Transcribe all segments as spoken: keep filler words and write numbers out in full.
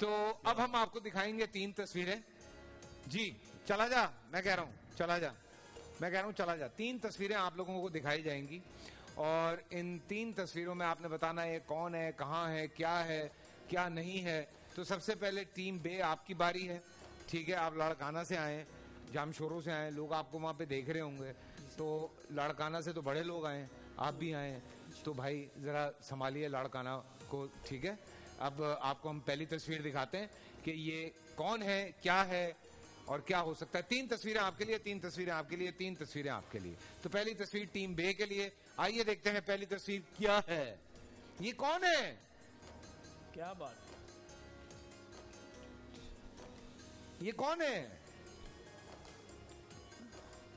तो अब हम आपको दिखाएंगे तीन तस्वीरें। जी चला जा, मैं कह रहा हूँ चला जा, मैं कह रहा हूँ चला जा। तीन तस्वीरें आप लोगों को दिखाई जाएंगी और इन तीन तस्वीरों में आपने बताना है कौन है, कहाँ है, क्या है, क्या नहीं है। तो सबसे पहले टीम बे, आपकी बारी है। ठीक है, आप लड़काना से आए हैं, जामशोरों से आए हैं, लोग आपको वहाँ पे देख रहे होंगे। तो लड़काना से तो बड़े लोग आए हैं, आप भी आए हैं, तो भाई ज़रा संभालिए लड़काना को। ठीक है, अब आपको हम पहली तस्वीर दिखाते हैं कि ये कौन है, क्या है और क्या हो सकता है। तीन तस्वीरें आपके लिए, तीन तस्वीरें आपके लिए, तीन तस्वीरें आपके लिए। तो पहली तस्वीर टीम बे के लिए, आइए देखते हैं पहली तस्वीर क्या है, ये कौन है। क्या बात, ये कौन है।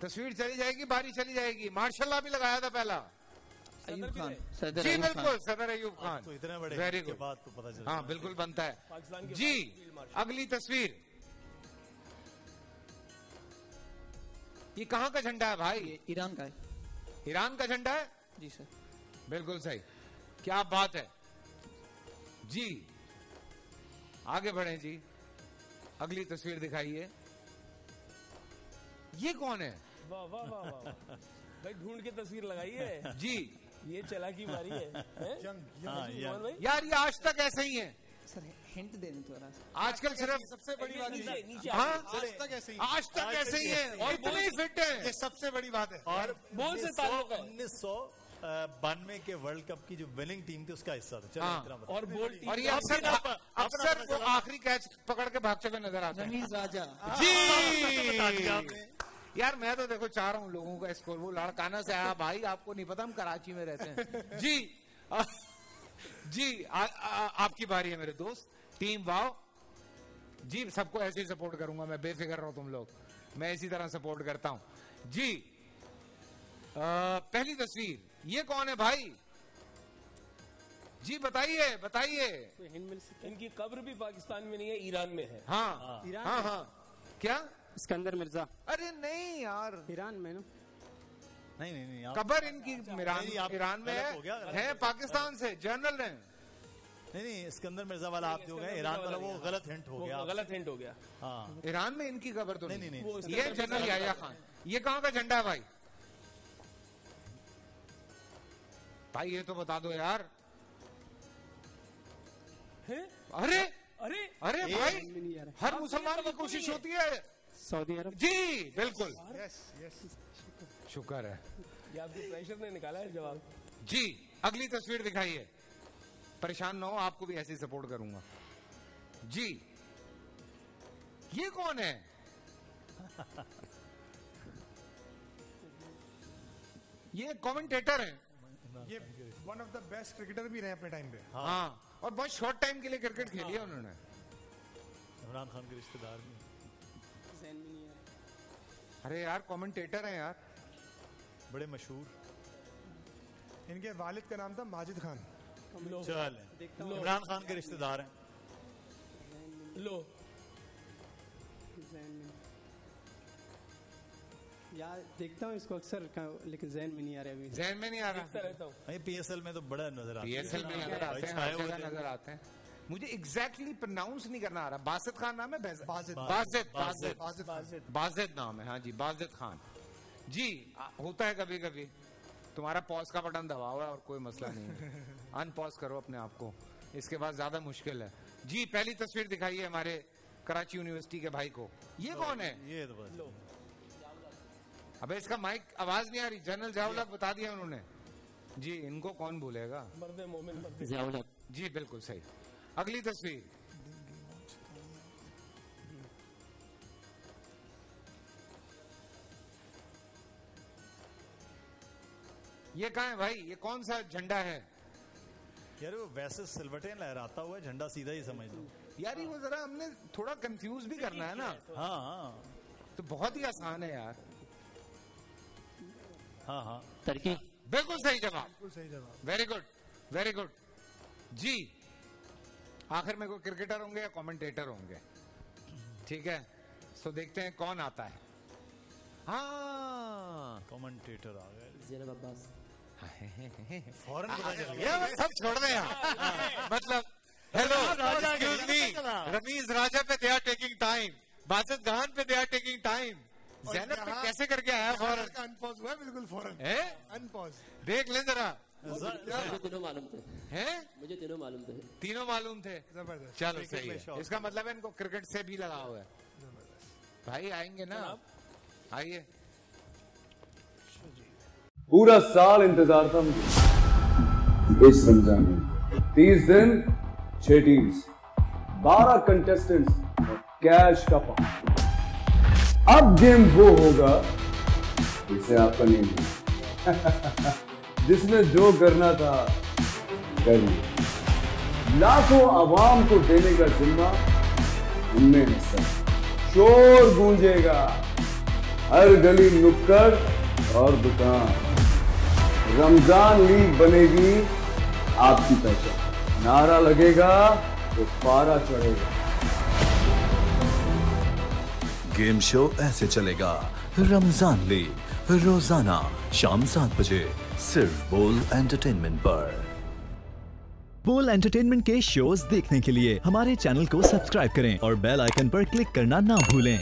तस्वीर चली जाएगी, बारी चली जाएगी। मार्शाल्लाह भी लगाया था पहला, अयूब खान। जी बिल्कुल, सदर अयूब खान, तो इतने बड़े वेरी गुड, तो पता चला। हाँ बिल्कुल बनता है जी। अगली तस्वीर, ये कहाँ का झंडा है भाई। ईरान का है, ईरान का झंडा है जी सर, बिल्कुल सही, क्या बात है जी। आगे बढ़े जी, अगली तस्वीर दिखाइए, ये कौन है। वाह वाह वाह वाह भाई, ढूंढ के तस्वीर लगाई है जी, ये चला की बारी है, है? जंग, आ, यार, यार ये आज तक ऐसे ही है सर। हिंट दे दें थोड़ा, आजकल सिर्फ सबसे बड़ी बात है, आज तक ऐसे ही, आज तक ऐसे ही है और इतने ही फिट है, ये सबसे बड़ी बात है। और बोल से ताल्लुक है, उन्नीस सौ बानवे के वर्ल्ड कप की जो विनिंग टीम थी उसका हिस्सा था। हाँ, और और ये अक्सर अक्सर वो आखिरी कैच पकड़ के भागते हुए नजर आते हैं, रमीज राजा जी। यार मैं तो देखो चाह रहा हूँ लोगों का स्कोर, वो लड़काना से आया भाई, आपको नहीं पता हम कराची में रहते हैं जी। आ, जी आ, आ, आपकी बारी है मेरे दोस्त, टीम वाओ जी। सबको ऐसे ही सपोर्ट करूंगा मैं, बेफिक्र रहो तुम लोग, मैं इसी तरह सपोर्ट करता हूँ जी। आ, पहली तस्वीर, ये कौन है भाई जी, बताइए बताइए। तो इनकी कब्र भी पाकिस्तान में नहीं है, ईरान में है। हाँ ईरान, हाँ हाँ, क्या सिकंदर मिर्जा। अरे नहीं यार, ईरान में ना, नहीं नहीं नहीं, कब्र इनकी ईरान में है, है पाकिस्तान से, जनरल है। नहीं नहीं, सिकंदर मिर्जा वाला आप जो है, ईरान वाला वो गलत हिंट हो गया, गलत हिंट हो गया। हाँ ईरान में इनकी कब्र तो नहीं, नहीं ये जनरल याया खान। ये कहाँ का झंडा है भाई, भाई ये तो बता दो यार। है? अरे अरे अरे भाई, हर मुसलमान की कोशिश होती है। सऊदी अरब जी, बिल्कुल यस यस, शुक्र है, ये आपको प्रेशर ने निकाला है जवाब जी। अगली तस्वीर दिखाइए, परेशान ना हो, आपको भी ऐसे ही सपोर्ट करूंगा जी। ये कौन है ये कमेंटेटर है, ये one of the best cricketer भी रहे अपने टाइम पे। हाँ, हाँ। और बहुत शॉर्ट टाइम के लिए क्रिकेट खेली है उन्होंने, इमरान खान के रिश्तेदार में। अरे यार कमेंटेटर हैं यार, बड़े मशहूर, इनके वालिद का नाम था माजिद खान। चल इमरान खान के रिश्तेदार हैं। लो यार देखता हूँ इसको अक्सर, लेकिन जहन में नहीं आ रहा है, जहन में नहीं आ रहा रहता हूँ। पीएसएल में तो बड़ा नजर आता है, पीएसएल में नजर आते हैं, नजर आते हैं। मुझे एग्जैक्टली प्रोनाउंस नहीं करना आ रहा। बासित खान नाम है, बासित बासित नाम है। हाँ जी बासित खान जी, होता है कभी कभी। तुम्हारा पॉज का बटन दबा हुआ है और कोई मसला नहीं है, अनपॉज करो अपने आप को, इसके बाद ज्यादा मुश्किल है जी। पहली तस्वीर दिखाइए हमारे कराची यूनिवर्सिटी के भाई को, ये कौन है। ये अबे इसका माइक आवाज नहीं आ रही, जनरल जावला बता दिया उन्होंने जी, इनको कौन भूलेगा, मर्दे मोमिन जावला जी, बिल्कुल सही। अगली तस्वीर, ये कहाँ है भाई, ये कौन सा झंडा है। यार वो वैसे सिलवटे लहराता हुआ झंडा, सीधा ही समझ लो यार, वो जरा हमने थोड़ा कंफ्यूज भी करना है ना। हाँ हाँ तो बहुत ही आसान है यार। हाँ हाँ तर्की, बिल्कुल सही जवाब, बिल्कुल सही जवाब, वेरी गुड वेरी गुड जी। आखिर में कोई क्रिकेटर होंगे या कमेंटेटर होंगे, ठीक है, तो देखते हैं कौन आता है। हाँ कमेंटेटर आ गए, फौरन सब छोड़ दे, मतलब hello excuse me, Ramiz Raja पे they are taking time, Wasit Khan पे they are taking time, Zainab पे कैसे करके आया फौरन, अनपॉज हुआ बिल्कुल फौरन, है अनपॉज देख ले जरा। तीनों मालूम थे हैं, मुझे तीनों मालूम थे, तीनों मालूम थे, जबरदस्त। चलो सही है, इसका मतलब है इनको क्रिकेट से भी लगा हुआ है। भाई आएंगे ना, आइए। पूरा साल इंतजार था मुझे इस रमजान में, तीस दिन छह टीम्स, बारह कंटेस्टेंट्स, कैश का पाँच। अब गेम वो होगा जिसे आपका नेम है जिसने जो करना था कर लिया, लाखों आवाम को देने का जिम्मा उनमें हिस्सा। शोर गूंजेगा हर गली नुक्कड़ और दुकान, रमजान लीग बनेगी आपकी पहचान, नारा लगेगा तो पारा चढ़ेगा। गेम शो ऐसे चलेगा, रमजान लीग रोजाना शाम सात बजे सिर्फ बोल एंटरटेनमेंट पर। बोल एंटरटेनमेंट के शोज देखने के लिए हमारे चैनल को सब्सक्राइब करें और बेल आइकन पर क्लिक करना ना भूलें।